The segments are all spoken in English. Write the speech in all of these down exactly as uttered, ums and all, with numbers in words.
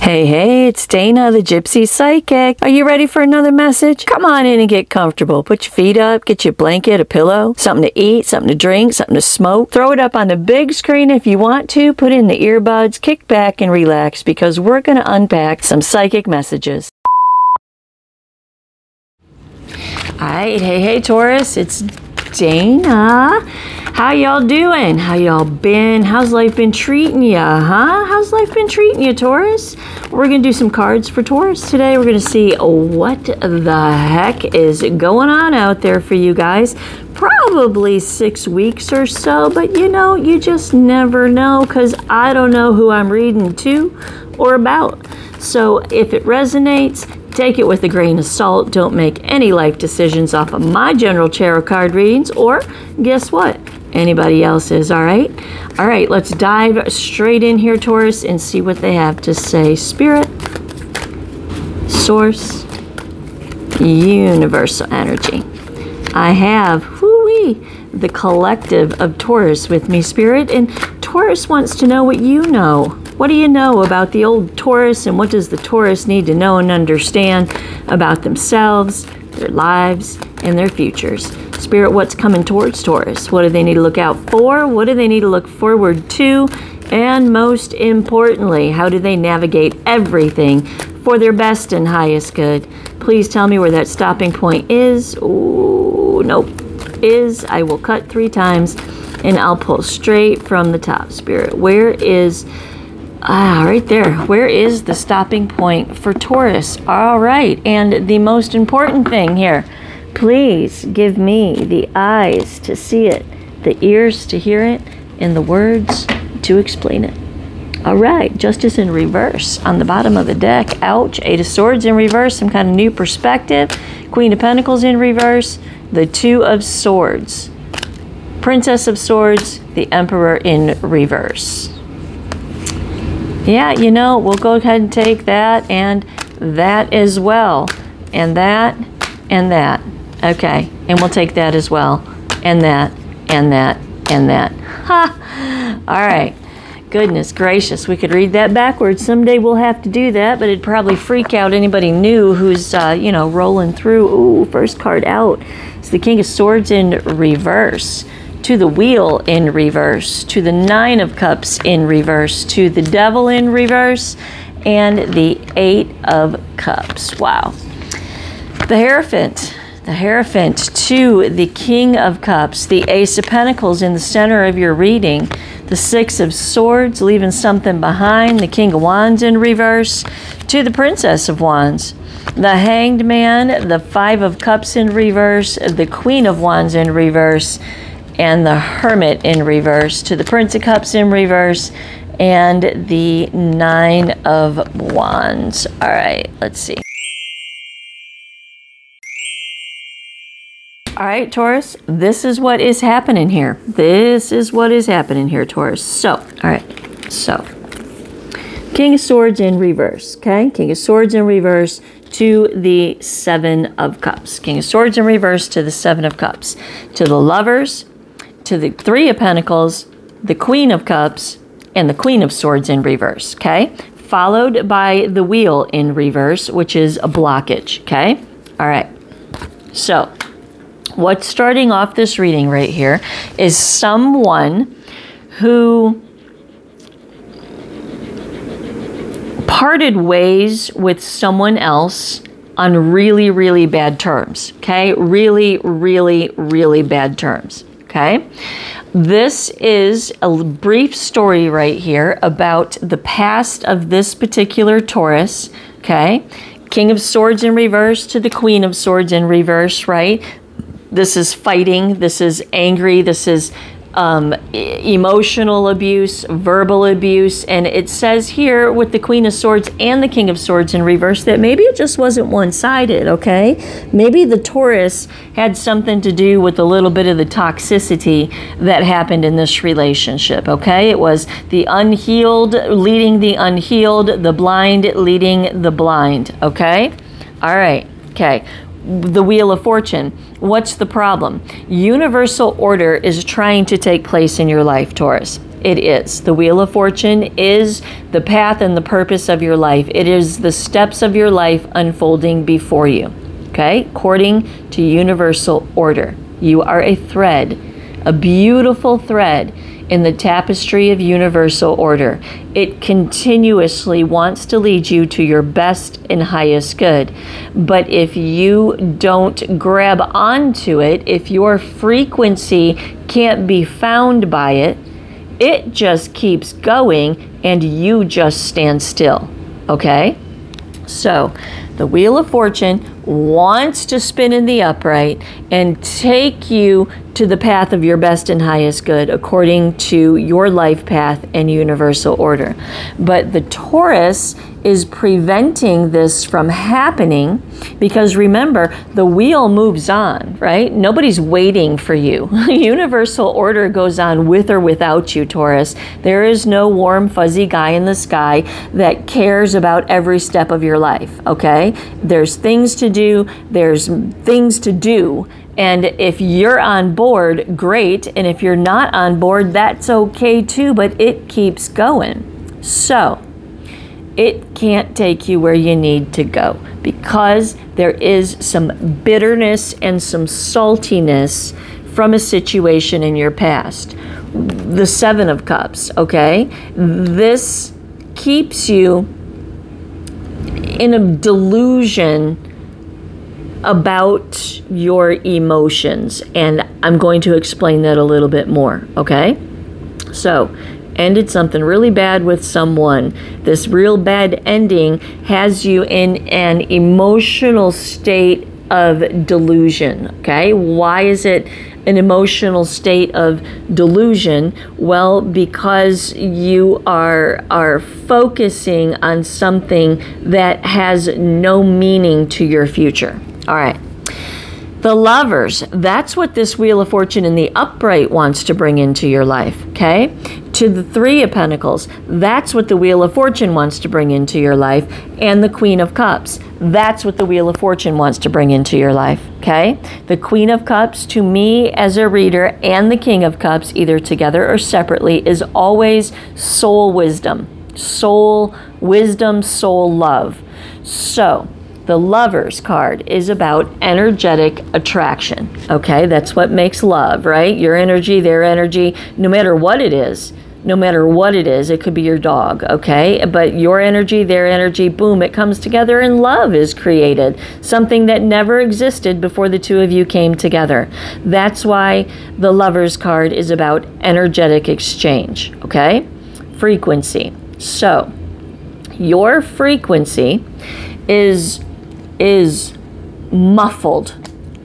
Hey, hey, it's Dana, the Gypsy Psychic. Are you ready for another message? Come on in and get comfortable. Put your feet up, get your blanket, a pillow, something to eat, something to drink, something to smoke. Throw it up on the big screen if you want to. Put in the earbuds, kick back and relax because we're going to unpack some psychic messages. All right, hey, hey, Taurus, it's Dana. How y'all doing? How y'all been? How's life been treating ya, huh? How's life been treating ya, Taurus? We're going to do some cards for Taurus today. We're going to see what the heck is going on out there for you guys. Probably six weeks or so, but you know, you just never know because I don't know who I'm reading to or about. So if it resonates, take it with a grain of salt. Don't make any life decisions off of my general tarot card readings or guess what? Anybody else's, all right? All right, let's dive straight in here, Taurus, and see what they have to say. Spirit, Source, Universal Energy. I have, whoo-wee, the collective of Taurus with me, Spirit, and Taurus wants to know what you know. What do you know about the old Taurus and what does the Taurus need to know and understand about themselves, their lives, and their futures? Spirit, what's coming towards Taurus? What do they need to look out for? What do they need to look forward to? And most importantly, how do they navigate everything for their best and highest good? Please tell me where that stopping point is. Ooh, nope. Is. I will cut three times and I'll pull straight from the top, Spirit. Where is... Ah, right there. Where is the stopping point for Taurus? All right. And the most important thing here, please give me the eyes to see it, the ears to hear it, and the words to explain it. All right. Justice in reverse on the bottom of the deck. Ouch. Eight of Swords in reverse, some kind of new perspective. Queen of Pentacles in reverse, the Two of Swords. Princess of Swords, the Emperor in reverse. Yeah, you know, we'll go ahead and take that and that as well. And that and that. Okay. And we'll take that as well. And that and that and that. Ha! All right. Goodness gracious. We could read that backwards. Someday we'll have to do that, but it'd probably freak out anybody new who's, uh, you know, rolling through. Ooh, first card out. It's the King of Swords in reverse. To the Wheel in reverse, to the Nine of Cups in reverse, to the Devil in reverse, and the Eight of Cups. Wow. The Hierophant, the Hierophant to the King of Cups, the Ace of Pentacles in the center of your reading, the Six of Swords, leaving something behind, the King of Wands in reverse, to the Princess of Wands. The Hanged Man, the Five of Cups in reverse, the Queen of Wands in reverse, and the Hermit in reverse, to the Prince of Cups in reverse, and the Nine of Wands. All right, let's see. All right, Taurus, this is what is happening here. This is what is happening here, Taurus. So, all right, so King of Swords in reverse, okay? King of Swords in reverse, to the Seven of Cups. King of Swords in reverse, to the Seven of Cups. To the Lovers, to the Three of Pentacles, the Queen of Cups, and the Queen of Swords in reverse, okay? Followed by the Wheel in reverse, which is a blockage, okay? All right. So what's starting off this reading right here is someone who parted ways with someone else on really, really bad terms, okay? Really, really, really bad terms. Okay, this is a brief story right here about the past of this particular Taurus, okay? King of Swords in reverse to the Queen of Swords in reverse, right? This is fighting, this is angry, this is um, emotional abuse, verbal abuse, and it says here with the Queen of Swords and the King of Swords in reverse that maybe it just wasn't one-sided, okay? Maybe the Taurus had something to do with a little bit of the toxicity that happened in this relationship, okay? It was the unhealed leading the unhealed, the blind leading the blind, okay? All right, okay. The Wheel of Fortune. What's the problem? Universal order is trying to take place in your life, Taurus. It is. The Wheel of Fortune is the path and the purpose of your life. It is the steps of your life unfolding before you, okay? According to universal order. You are a thread, a beautiful thread in the tapestry of universal order. It continuously wants to lead you to your best and highest good. But if you don't grab onto it, if your frequency can't be found by it, it just keeps going and you just stand still, okay? So the Wheel of Fortune wants to spin in the upright and take you to the path of your best and highest good according to your life path and universal order. But the Taurus is preventing this from happening because, remember, the wheel moves on, right? Nobody's waiting for you. Universal order goes on with or without you, Taurus. There is no warm, fuzzy guy in the sky that cares about every step of your life, okay? There's things to do. There's things to do. And if you're on board, great. And if you're not on board, that's okay too, but it keeps going. So it can't take you where you need to go because there is some bitterness and some saltiness from a situation in your past. The Seven of Cups, okay? This keeps you in a delusion about your emotions, and I'm going to explain that a little bit more, okay? So, ended something really bad with someone. This real bad ending has you in an emotional state of delusion, okay? Why is it an emotional state of delusion? Well, because you are, are focusing on something that has no meaning to your future. All right. The Lovers, that's what this Wheel of Fortune in the upright wants to bring into your life, okay? To the Three of Pentacles, that's what the Wheel of Fortune wants to bring into your life. And the Queen of Cups, that's what the Wheel of Fortune wants to bring into your life, okay? The Queen of Cups, to me as a reader, and the King of Cups, either together or separately, is always soul wisdom. Soul wisdom, soul love. So the Lovers card is about energetic attraction, okay? That's what makes love, right? Your energy, their energy, no matter what it is, no matter what it is, it could be your dog, okay? But your energy, their energy, boom, it comes together and love is created, something that never existed before the two of you came together. That's why the Lovers card is about energetic exchange, okay? Frequency. So your frequency is... is muffled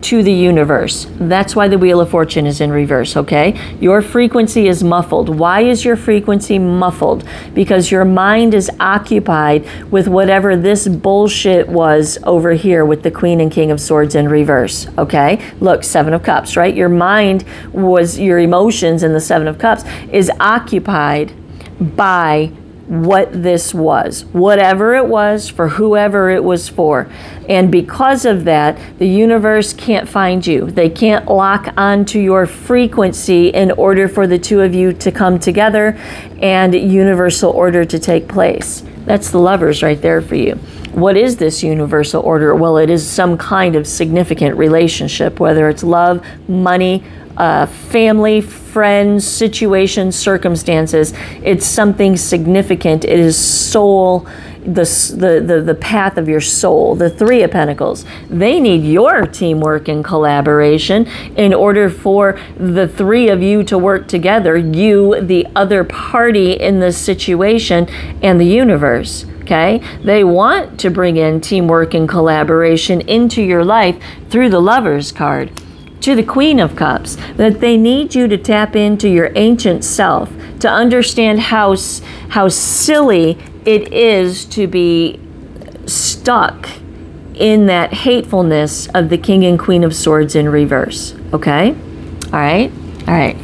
to the universe. That's why the Wheel of Fortune is in reverse, okay? Your frequency is muffled. Why is your frequency muffled? Because your mind is occupied with whatever this bullshit was over here with the Queen and King of Swords in reverse, okay? Look, Seven of Cups, right? Your mind was, your emotions in the Seven of Cups is occupied by what this was, whatever it was, for whoever it was for. And because of that, the universe can't find you. They can't lock onto your frequency in order for the two of you to come together and universal order to take place. That's the Lovers right there for you. What is this universal order? Well, it is some kind of significant relationship, whether it's love, money, Uh, family, friends, situations, circumstances. It's something significant. It is soul, the, the, the, the path of your soul. The Three of Pentacles, they need your teamwork and collaboration in order for the three of you to work together, you, the other party in this situation, and the universe. Okay? They want to bring in teamwork and collaboration into your life through the Lovers card. To the Queen of Cups, that they need you to tap into your ancient self, to understand how, how silly it is to be stuck in that hatefulness of the King and Queen of Swords in reverse, okay? All right, all right.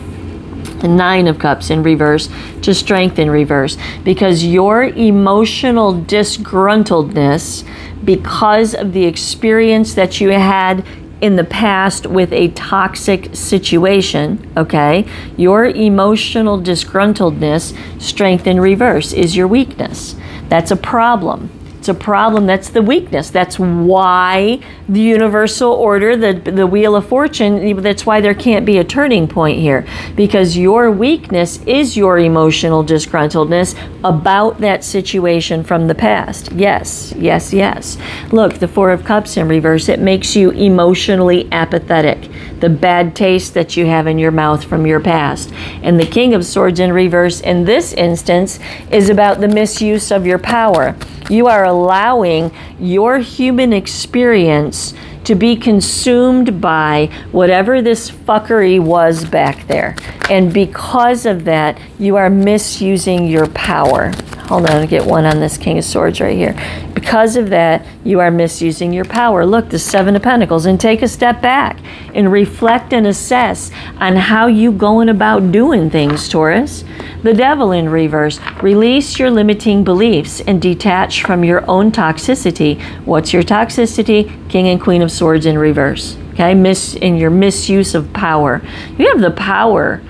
The Nine of Cups in reverse, to Strength in reverse, because your emotional disgruntledness because of the experience that you had in the past with a toxic situation, okay, your emotional disgruntledness, strength in reverse, is your weakness. That's a problem. It's a problem. That's the weakness. That's why the universal order, the, the wheel of fortune, that's why there can't be a turning point here, because your weakness is your emotional disgruntledness about that situation from the past. Yes, yes, yes. Look, the Four of Cups in reverse, it makes you emotionally apathetic. The bad taste that you have in your mouth from your past. And the King of Swords in reverse in this instance is about the misuse of your power. You are allowing your human experience to be consumed by whatever this fuckery was back there. And because of that, you are misusing your power. Hold on, I'll get one on this King of Swords right here. Because of that, you are misusing your power. Look, the Seven of Pentacles. And take a step back and reflect and assess on how you going about doing things, Taurus. The Devil in reverse. Release your limiting beliefs and detach from your own toxicity. What's your toxicity? King and Queen of Swords in reverse. Okay, miss in your misuse of power. You have the power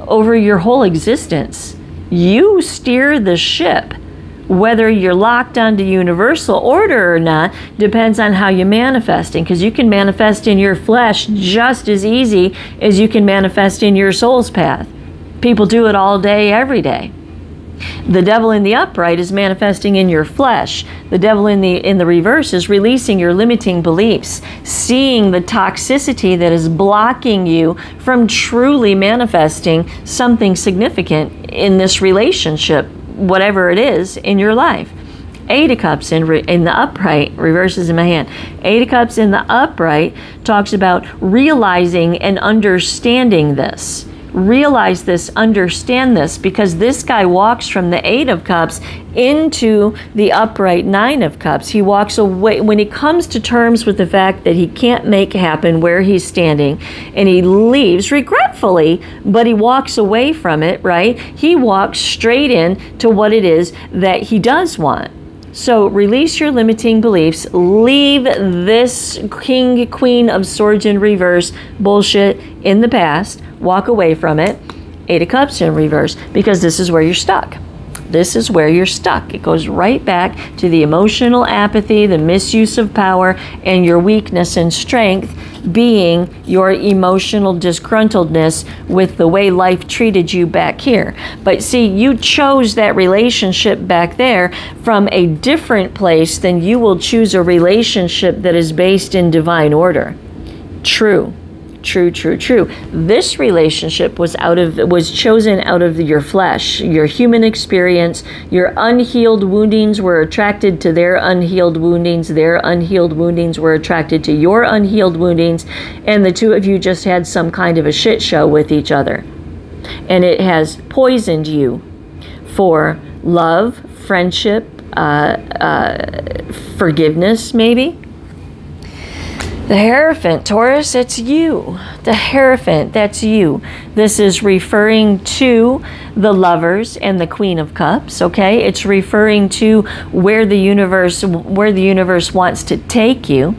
over your whole existence. You steer the ship. Whether you're locked onto universal order or not depends on how you manifest in, because you can manifest in your flesh just as easy as you can manifest in your soul's path. People do it all day, every day. The Devil in the upright is manifesting in your flesh. The Devil in the in the reverse is releasing your limiting beliefs, seeing the toxicity that is blocking you from truly manifesting something significant in this relationship, whatever it is in your life. Eight of Cups in, re in the upright, reverses in my hand. Eight of Cups in the upright talks about realizing and understanding this. Realize this, understand this, because this guy walks from the Eight of Cups into the upright Nine of Cups. He walks away when he comes to terms with the fact that he can't make happen where he's standing, and he leaves regretfully, but he walks away from it, right? He walks straight in to what it is that he does want. So release your limiting beliefs. Leave this King, Queen of Swords in reverse bullshit in the past. Walk away from it. Eight of Cups in reverse, because this is where you're stuck. This is where you're stuck. It goes right back to the emotional apathy, the misuse of power, and your weakness and strength being your emotional disgruntledness with the way life treated you back here. But see, you chose that relationship back there from a different place than you will choose a relationship that is based in divine order. True. True, true, true. This relationship was out of was chosen out of your flesh, your human experience. Your unhealed woundings were attracted to their unhealed woundings. Their unhealed woundings were attracted to your unhealed woundings. And the two of you just had some kind of a shit show with each other. And it has poisoned you for love, friendship, uh, uh, forgiveness, maybe. The Hierophant, Taurus, it's you. The Hierophant, that's you. This is referring to the Lovers and the Queen of Cups, okay? It's referring to where the universe, where the universe wants to take you.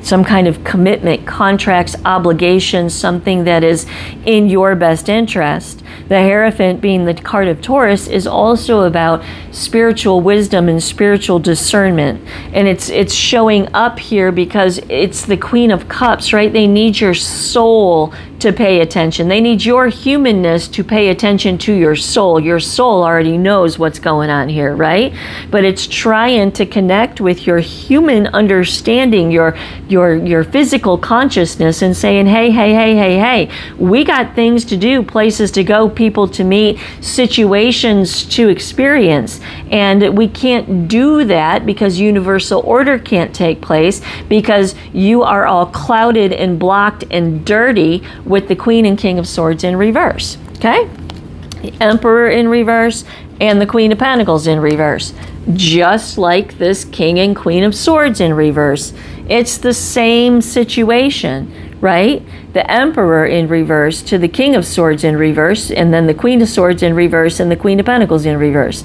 Some kind of commitment, contracts, obligations, something that is in your best interest. The Hierophant, being the card of Taurus, is also about spiritual wisdom and spiritual discernment. And it's it's showing up here because it's the Queen of Cups, right? They need your soul to pay attention. They need your humanness to pay attention to your soul. Your soul already knows what's going on here, right? But it's trying to connect with your human understanding, your your your physical consciousness, and saying, hey, hey, hey, hey, hey, we got things to do, places to go, people to meet, situations to experience. And we can't do that because universal order can't take place, because you are all clouded and blocked and dirty with the Queen and King of Swords in reverse, okay? The Emperor in reverse and the Queen of Pentacles in reverse. Just like this King and Queen of Swords in reverse. It's the same situation, right? The Emperor in reverse to the King of Swords in reverse, and then the Queen of Swords in reverse and the Queen of Pentacles in reverse.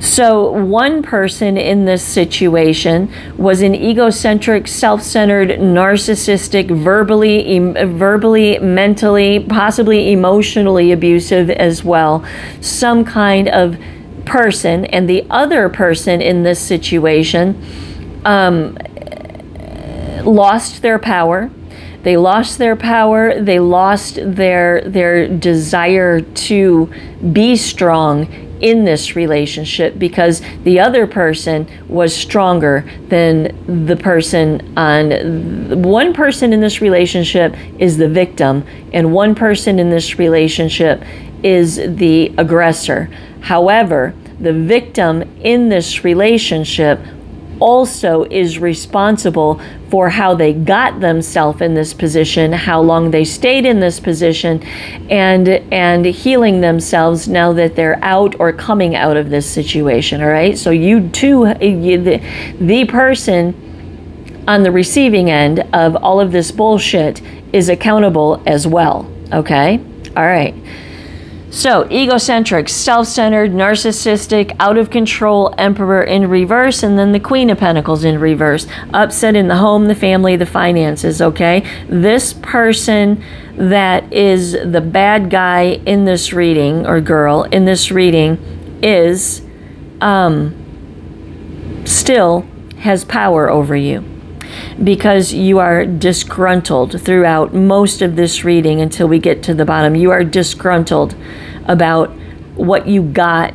So one person in this situation was an egocentric, self-centered, narcissistic, verbally, em verbally, mentally, possibly emotionally abusive as well, some kind of person. And the other person in this situation um, lost their power. They lost their power, they lost their, their desire to be strong in this relationship because the other person was stronger than the person on... One person in this relationship is the victim, and one person in this relationship is the aggressor. However, the victim in this relationship also is responsible for how they got themselves in this position, how long they stayed in this position, and and healing themselves now that they're out or coming out of this situation, all right? So you too, you, the, the person on the receiving end of all of this bullshit is accountable as well, okay? All right. So, egocentric, self-centered, narcissistic, out of control, emperor in reverse, and then the Queen of Pentacles in reverse. Upset in the home, the family, the finances, okay? This person that is the bad guy in this reading, or girl in this reading, is um, still has power over you, because you are disgruntled throughout most of this reading until we get to the bottom. You are disgruntled about what you got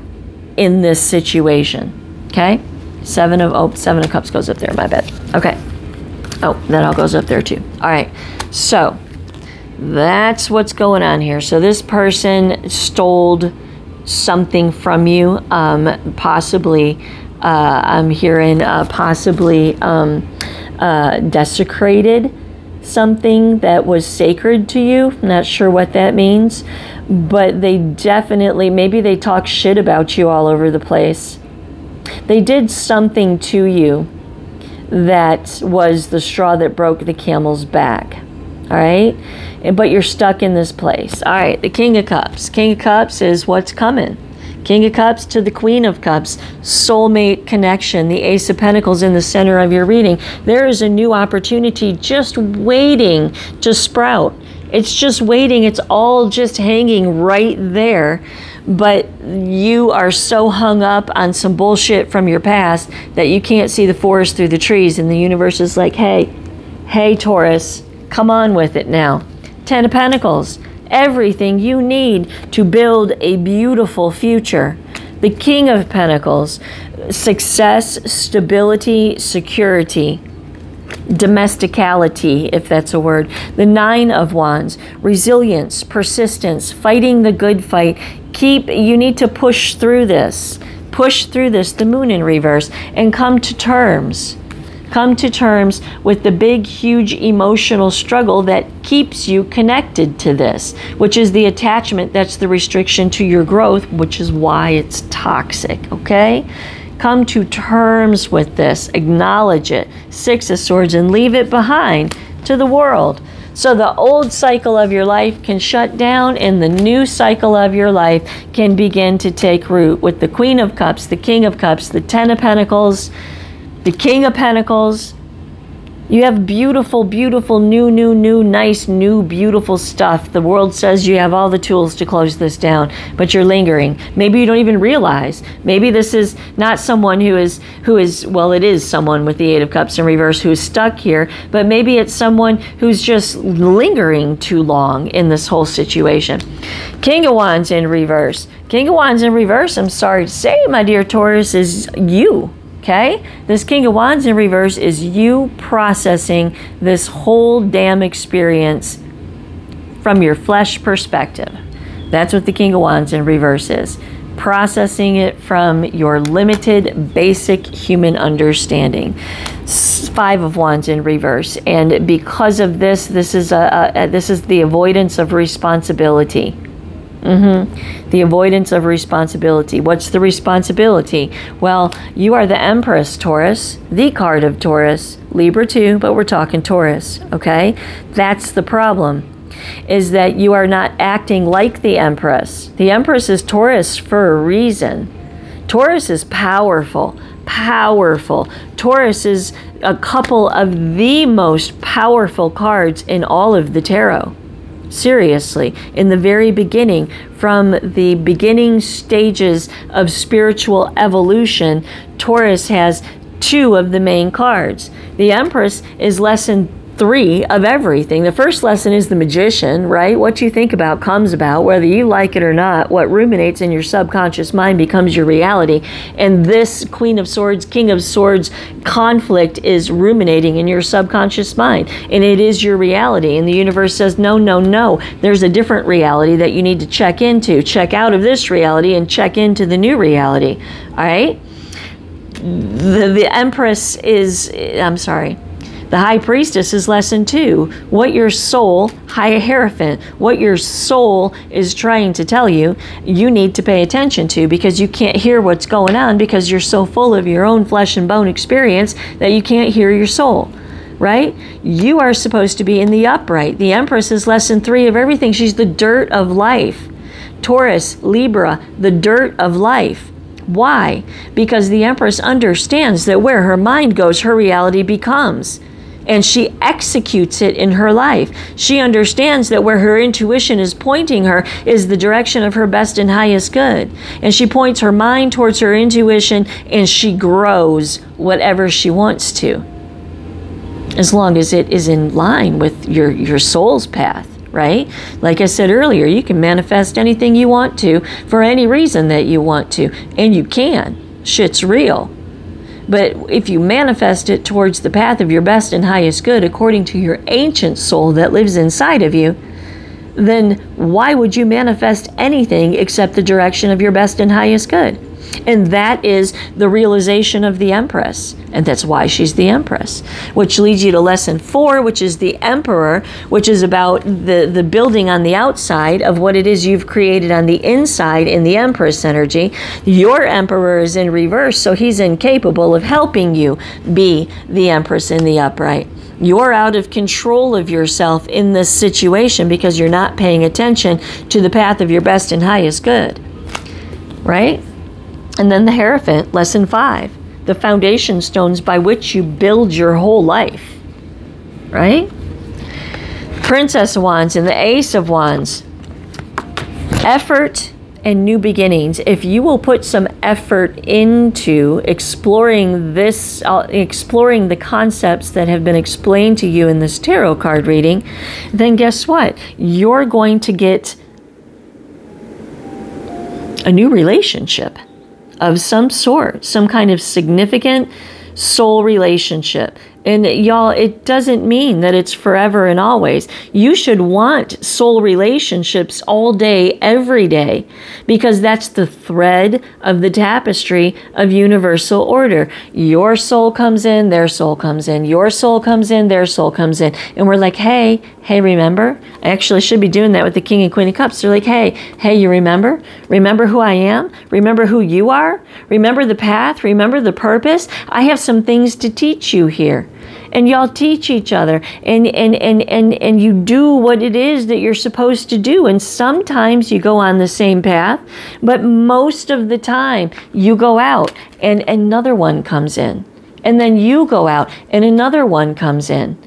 in this situation, okay? Seven of, oh, Seven of Cups goes up there, my bad. Okay. Oh, that all goes up there too. All right. So that's what's going on here. So this person stole something from you, um, possibly, uh, I'm hearing uh, possibly... Um, Uh, desecrated something that was sacred to you. I'm not sure what that means, but they definitely, maybe they talk shit about you all over the place. They did something to you that was the straw that broke the camel's back. All right? And, but you're stuck in this place. All right, the King of Cups. King of Cups is what's coming. King of Cups to the Queen of Cups, soulmate connection, the Ace of Pentacles in the center of your reading. There is a new opportunity just waiting to sprout. It's just waiting. It's all just hanging right there. But you are so hung up on some bullshit from your past that you can't see the forest through the trees. And the universe is like, hey, hey, Taurus, come on with it now. Ten of Pentacles. Everything you need to build a beautiful future. The King of Pentacles, success, stability, security, domesticality, if that's a word. The Nine of Wands, resilience, persistence, fighting the good fight. Keep, you need to push through this, push through this, the Moon in reverse, and come to terms. Come to terms with the big, huge emotional struggle that keeps you connected to this, which is the attachment that's the restriction to your growth, which is why it's toxic, okay? Come to terms with this. Acknowledge it. Six of Swords, and leave it behind to the world. So the old cycle of your life can shut down and the new cycle of your life can begin to take root with the Queen of Cups, the King of Cups, the Ten of Pentacles, the King of Pentacles. You have beautiful, beautiful, new, new, new, nice, new, beautiful stuff. The world says you have all the tools to close this down, but you're lingering. Maybe you don't even realize. Maybe this is not someone who is, who is, well, it is someone with the Eight of Cups in reverse who's stuck here, but maybe it's someone who's just lingering too long in this whole situation. King of Wands in reverse. King of Wands in reverse, I'm sorry to say, my dear Taurus, is you. Okay? This King of Wands in reverse is you processing this whole damn experience from your flesh perspective. That's what the King of Wands in reverse is. Processing it from your limited, basic human understanding. Five of Wands in reverse. And because of this, this is, a, a, this is the avoidance of responsibility. Mm-hmm. The avoidance of responsibility. What's the responsibility? Well, you are the Empress, Taurus, the card of Taurus, Libra too, but we're talking Taurus, okay? That's the problem, is that you are not acting like the Empress. The Empress is Taurus for a reason. Taurus is powerful, powerful. Taurus is a couple of the most powerful cards in all of the tarot. Seriously, in the very beginning, from the beginning stages of spiritual evolution, Taurus has two of the main cards. The Empress is lesson three of everything. The first lesson is the Magician, right? What you think about comes about, whether you like it or not. What ruminates in your subconscious mind becomes your reality. And this Queen of Swords, King of Swords conflict is ruminating in your subconscious mind. And it is your reality. And the universe says, no, no, no. There's a different reality that you need to check into. Check out of this reality and check into the new reality. All right? The, the Empress is, I'm sorry. The High Priestess is lesson two. What your soul, High Hierophant, what your soul is trying to tell you, you need to pay attention to, because you can't hear what's going on because you're so full of your own flesh and bone experience that you can't hear your soul, right? You are supposed to be in the upright. The Empress is lesson three of everything. She's the dirt of life. Taurus, Libra, the dirt of life. Why? Because the Empress understands that where her mind goes, her reality becomes. And she executes it in her life. She understands that where her intuition is pointing her is the direction of her best and highest good. And she points her mind towards her intuition, and she grows whatever she wants to, as long as it is in line with your, your soul's path, right? Like I said earlier, you can manifest anything you want to for any reason that you want to, and you can. Shit's real. But if you manifest it towards the path of your best and highest good, according to your ancient soul that lives inside of you, then why would you manifest anything except the direction of your best and highest good? And that is the realization of the Empress. And that's why she's the Empress, which leads you to lesson four, which is the Emperor, which is about the, the building on the outside of what it is you've created on the inside in the Empress energy. Your Emperor is in reverse, so he's incapable of helping you be the Empress in the upright. You're out of control of yourself in this situation because you're not paying attention to the path of your best and highest good, right? And then the Hierophant, lesson five, the foundation stones by which you build your whole life, right? Princess of Wands and the Ace of Wands, effort and new beginnings. If you will put some effort into exploring this, uh, exploring the concepts that have been explained to you in this tarot card reading, then guess what? You're going to get a new relationship of some sort, some kind of significant soul relationship. And y'all, it doesn't mean that it's forever and always. You should want soul relationships all day, every day, because that's the thread of the tapestry of universal order. Your soul comes in, their soul comes in, your soul comes in, their soul comes in. And we're like, hey, hey, remember? I actually should be doing that with the King and Queen of Cups. They're like, hey, hey, you remember? Remember who I am? Remember who you are? Remember the path? Remember the purpose? I have some things to teach you here. And y'all teach each other, and, and, and, and, and you do what it is that you're supposed to do. And sometimes you go on the same path, but most of the time you go out and another one comes in, and then you go out and another one comes in,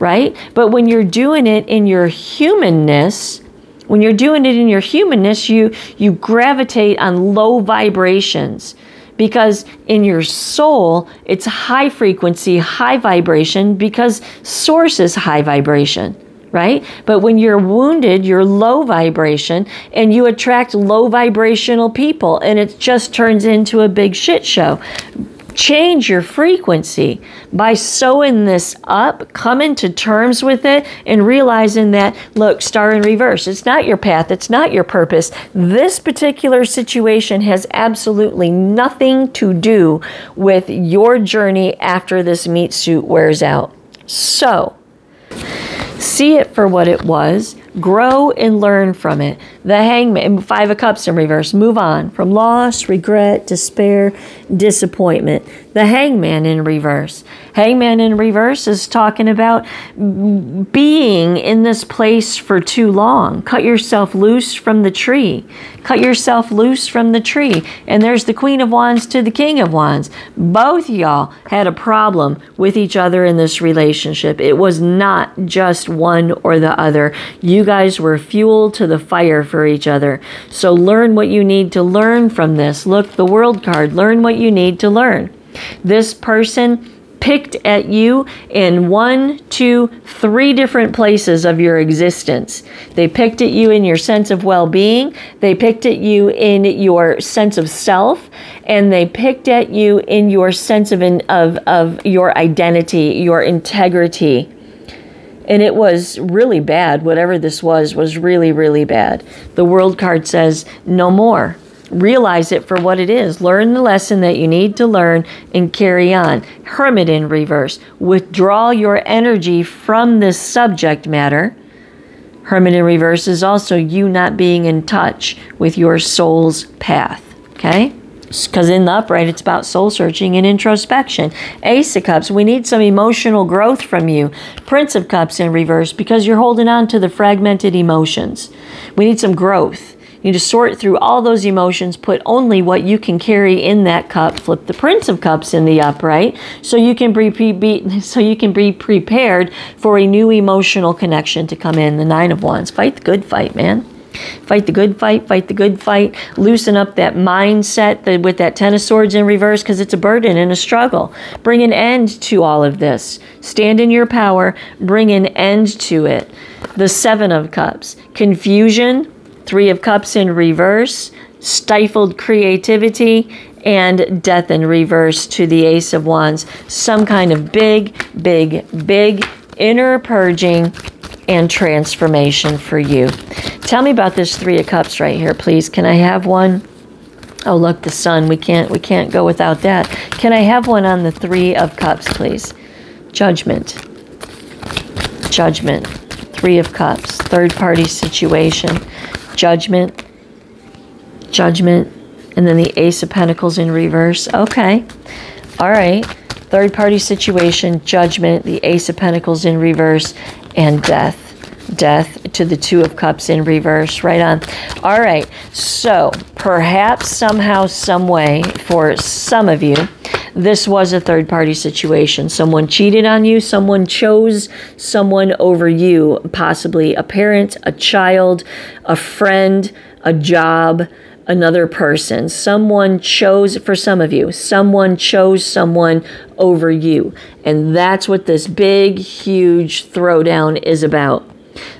right? But when you're doing it in your humanness, when you're doing it in your humanness, you, you gravitate on low vibrations. Because in your soul, it's high frequency, high vibration, because source is high vibration, right? But when you're wounded, you're low vibration, and you attract low vibrational people, and it just turns into a big shit show. Change your frequency by sewing this up, coming to terms with it, and realizing that, look, star in reverse, it's not your path, it's not your purpose. This particular situation has absolutely nothing to do with your journey after this meat suit wears out. So, see it for what it was, grow and learn from it. The Hangman, Five of Cups in reverse, move on from loss, regret, despair, disappointment. the hangman in reverse. Hangman in reverse is talking about being in this place for too long. Cut yourself loose from the tree. Cut yourself loose from the tree. And there's the Queen of Wands to the King of Wands. Both y'all had a problem with each other in this relationship. It was not just one or the other. You guys were fuel to the fire for each other. So learn what you need to learn from this. Look, the World card. Learn what you need to learn. This person picked at you in one, two, three different places of your existence. They picked at you in your sense of well-being. They picked at you in your sense of self. And they picked at you in your sense of, in, of, of your identity, your integrity. And it was really bad. Whatever this was, was really, really bad. The World card says, no more. Realize it for what it is. Learn the lesson that you need to learn and carry on. Hermit in reverse. Withdraw your energy from this subject matter. Hermit in reverse is also you not being in touch with your soul's path. Okay? Because in the upright, it's about soul searching and introspection. Ace of Cups, we need some emotional growth from you. Prince of Cups in reverse, because you're holding on to the fragmented emotions. We need some growth. You need to sort through all those emotions, put only what you can carry in that cup, flip the Prince of Cups in the upright, so you can be, be, so you can be prepared for a new emotional connection to come in. The Nine of Wands. Fight the good fight, man. Fight the good fight, fight the good fight. Loosen up that mindset that with that Ten of Swords in reverse, because it's a burden and a struggle. Bring an end to all of this. Stand in your power, bring an end to it. The Seven of Cups. Confusion. Three of Cups in reverse, stifled creativity, and death in reverse to the Ace of Wands. Some kind of big, big, big inner purging and transformation for you. Tell me about this Three of Cups right here, please. Can I have one? Oh, look, the sun. We can't, we can't go without that. Can I have one on the Three of Cups, please? Judgment. Judgment. Three of Cups. Third-party situation. Judgment, judgment, and then the Ace of Pentacles in reverse. Okay. All right. Third party situation, judgment, the Ace of Pentacles in reverse, and death. Death to the Two of Cups in reverse. Right on. All right. So perhaps somehow, some way, for some of you, this was a third party situation. Someone cheated on you. Someone chose someone over you, possibly a parent, a child, a friend, a job, another person. Someone chose, for some of you, someone chose someone over you. And that's what this big, huge throwdown is about.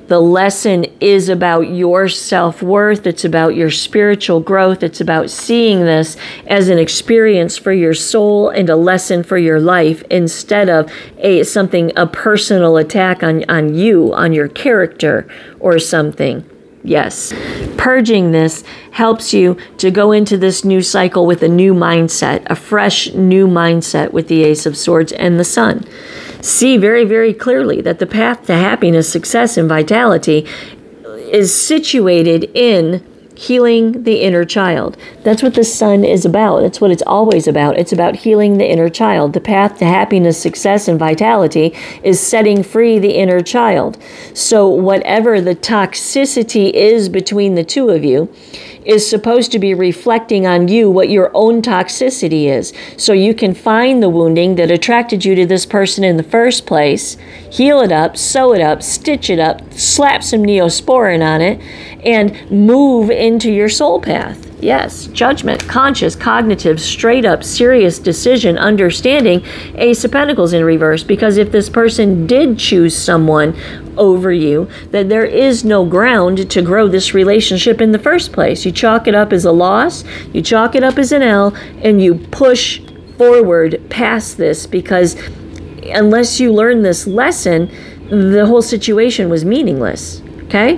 The lesson is about your self-worth. It's about your spiritual growth. It's about seeing this as an experience for your soul and a lesson for your life instead of a something, a personal attack on, on you, on your character or something. Yes. Purging this helps you to go into this new cycle with a new mindset, a fresh new mindset with the Ace of Swords and the Sun. See very, very clearly that the path to happiness, success, and vitality is situated in healing the inner child. That's what the Sun is about. That's what it's always about. It's about healing the inner child. The path to happiness, success, and vitality is setting free the inner child. So whatever the toxicity is between the two of you is supposed to be reflecting on you what your own toxicity is. So you can find the wounding that attracted you to this person in the first place, heal it up, sew it up, stitch it up, slap some Neosporin on it, and move into your soul path. Yes, judgment, conscious, cognitive, straight up, serious decision, understanding, Ace of Pentacles in reverse. Because if this person did choose someone over you, then there is no ground to grow this relationship in the first place. You chalk it up as a loss, you chalk it up as an L, and you push forward past this because unless you learn this lesson, the whole situation was meaningless. Okay?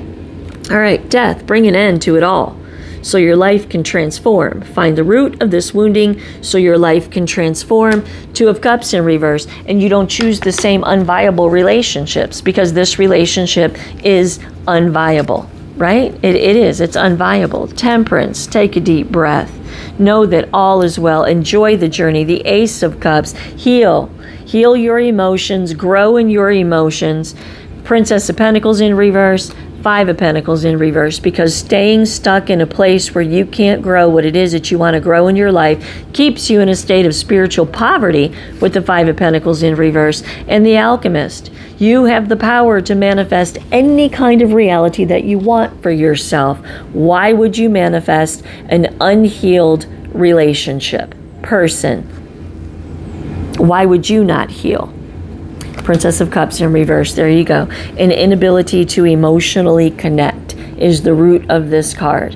All right, death, bring an end to it all. So your life can transform. Find the root of this wounding so your life can transform. Two of Cups in reverse, and you don't choose the same unviable relationships because this relationship is unviable. right? It, it is. It's unviable. Temperance. Take a deep breath. Know that all is well. Enjoy the journey. The Ace of Cups. Heal. Heal your emotions. Grow in your emotions. Princess of Pentacles in reverse. Five of Pentacles in reverse, because staying stuck in a place where you can't grow what it is that you want to grow in your life keeps you in a state of spiritual poverty with the Five of Pentacles in reverse. And the Alchemist, you have the power to manifest any kind of reality that you want for yourself. Why would you manifest an unhealed relationship, person? Why would you not heal? Princess of Cups in reverse. There you go. An inability to emotionally connect is the root of this card.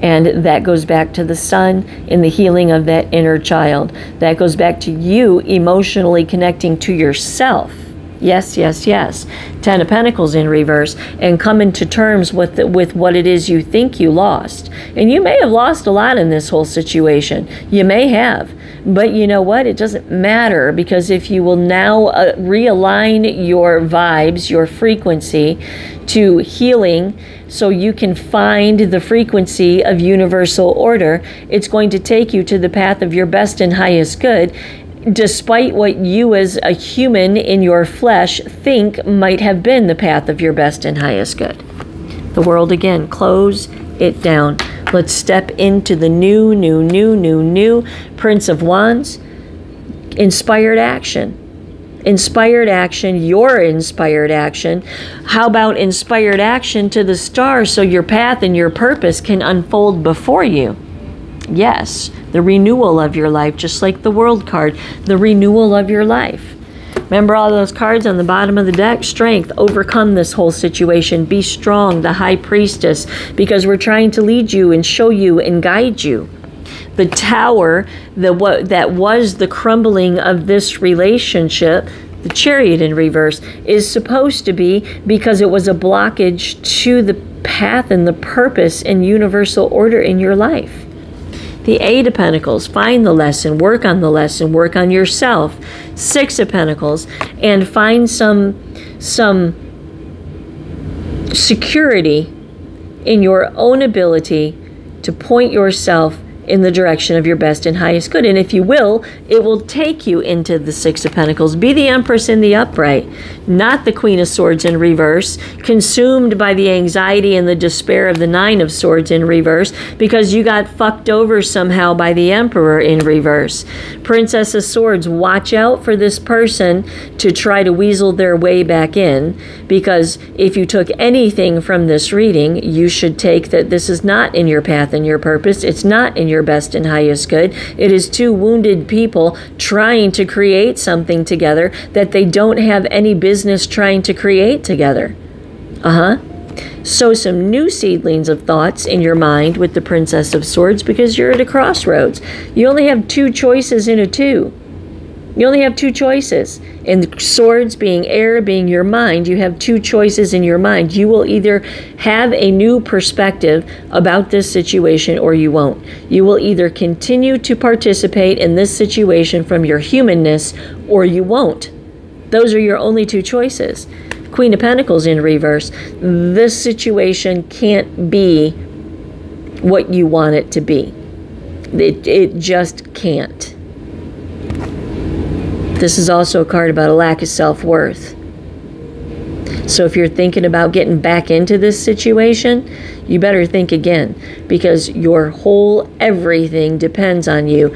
And that goes back to the sun in the healing of that inner child. That goes back to you emotionally connecting to yourself. Yes, yes, yes. Ten of Pentacles in reverse, and coming to terms with the, with what it is you think you lost. And you may have lost a lot in this whole situation. You may have. But you know what? It doesn't matter, because if you will now uh, realign your vibes, your frequency to healing, so you can find the frequency of universal order, it's going to take you to the path of your best and highest good, despite what you as a human in your flesh think might have been the path of your best and highest good. The world again. Close it down. Let's step into the new, new, new, new, new. Prince of Wands. Inspired action. Inspired action, your inspired action. How about inspired action to the stars, so your path and your purpose can unfold before you? Yes, the renewal of your life, just like the World card, the renewal of your life. Remember all those cards on the bottom of the deck? Strength, overcome this whole situation. Be strong, the High Priestess, because we're trying to lead you and show you and guide you. The Tower, the, what, that was the crumbling of this relationship, the Chariot in reverse, is supposed to be, because it was a blockage to the path and the purpose and universal order in your life. The Eight of Pentacles, find the lesson, work on the lesson, work on yourself. Six of Pentacles, and find some, some security in your own ability to point yourself in the direction of your best and highest good. And if you will, it will take you into the Six of Pentacles. Be the Empress in the upright, not the Queen of Swords in reverse, consumed by the anxiety and the despair of the Nine of Swords in reverse, because you got fucked over somehow by the Emperor in reverse. Princess of Swords, watch out for this person to try to weasel their way back in, because if you took anything from this reading, you should take that this is not in your path and your purpose. It's not in your your best and highest good. It is two wounded people trying to create something together that they don't have any business trying to create together. Uh-huh. Sow some new seedlings of thoughts in your mind with the Princess of Swords, because you're at a crossroads. You only have two choices in a two. You only have two choices. And swords being air, being your mind, you have two choices in your mind. You will either have a new perspective about this situation, or you won't. You will either continue to participate in this situation from your humanness, or you won't. Those are your only two choices. Queen of Pentacles in reverse. This situation can't be what you want it to be. It, it just can't. This is also a card about a lack of self-worth. So if you're thinking about getting back into this situation, you better think again, because your whole everything depends on you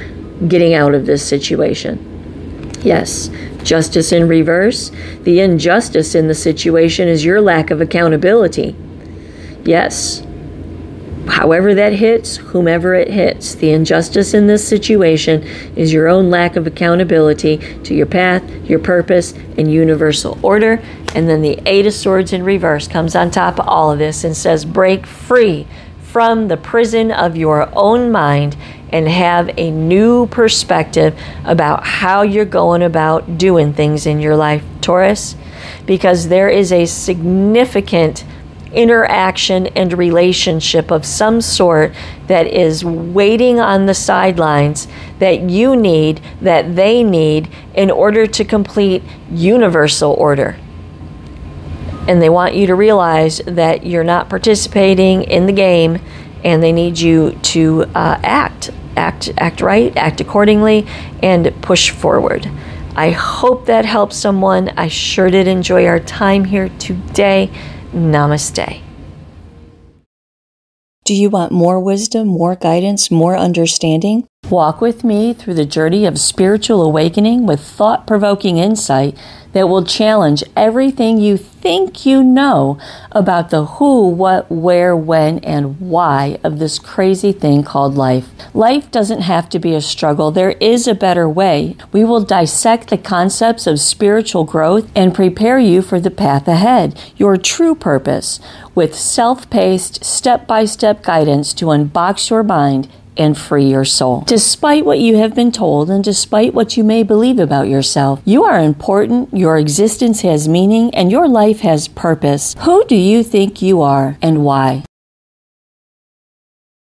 getting out of this situation. Yes, justice in reverse. The injustice in the situation is your lack of accountability. Yes. However that hits, whomever it hits, the injustice in this situation is your own lack of accountability to your path, your purpose, and universal order. And then the Eight of Swords in reverse comes on top of all of this and says, break free from the prison of your own mind and have a new perspective about how you're going about doing things in your life, Taurus, because there is a significant interaction and relationship of some sort that is waiting on the sidelines that you need, that they need, in order to complete universal order. and they want you to realize that you're not participating in the game, and they need you to uh, act, act, act right, act accordingly, and push forward. I hope that helps someone. I sure did enjoy our time here today. Namaste. Do you want more wisdom, more guidance, more understanding? Walk with me through the journey of spiritual awakening with thought-provoking insight that will challenge everything you think you know about the who, what, where, when, and why of this crazy thing called life. Life doesn't have to be a struggle. There is a better way. We will dissect the concepts of spiritual growth and prepare you for the path ahead, your true purpose, with self-paced, step-by-step guidance to unbox your mind and free your soul. Despite what you have been told and despite what you may believe about yourself, you are important, your existence has meaning, and your life has purpose. Who do you think you are and why?